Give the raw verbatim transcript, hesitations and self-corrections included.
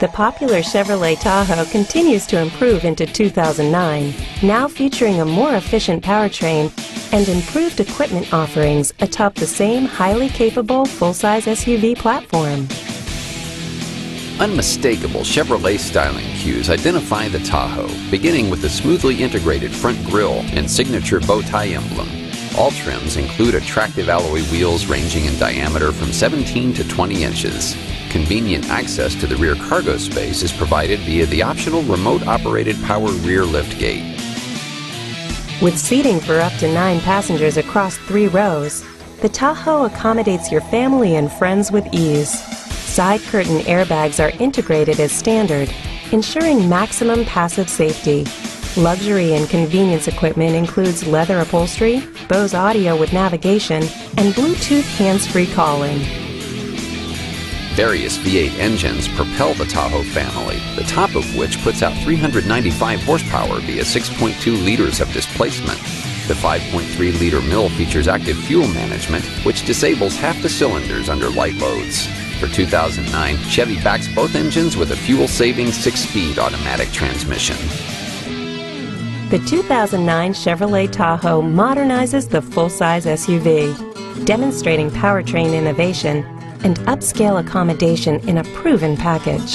The popular Chevrolet Tahoe continues to improve into two thousand nine, now featuring a more efficient powertrain and improved equipment offerings atop the same highly capable full-size S U V platform. Unmistakable Chevrolet styling cues identify the Tahoe, beginning with the smoothly integrated front grille and signature bow tie emblem. All trims include attractive alloy wheels ranging in diameter from seventeen to twenty inches. Convenient access to the rear cargo space is provided via the optional remote-operated power rear liftgate. With seating for up to nine passengers across three rows, the Tahoe accommodates your family and friends with ease. Side curtain airbags are integrated as standard, ensuring maximum passive safety. Luxury and convenience equipment includes leather upholstery, Bose audio with navigation, and Bluetooth hands-free calling. Various V eight engines propel the Tahoe family, the top of which puts out three hundred ninety-five horsepower via six point two liters of displacement. The five point three liter mill features active fuel management, which disables half the cylinders under light loads. For two thousand nine, Chevy backs both engines with a fuel-saving six-speed automatic transmission. The two thousand nine Chevrolet Tahoe modernizes the full-size S U V, demonstrating powertrain innovation and upscale accommodation in a proven package.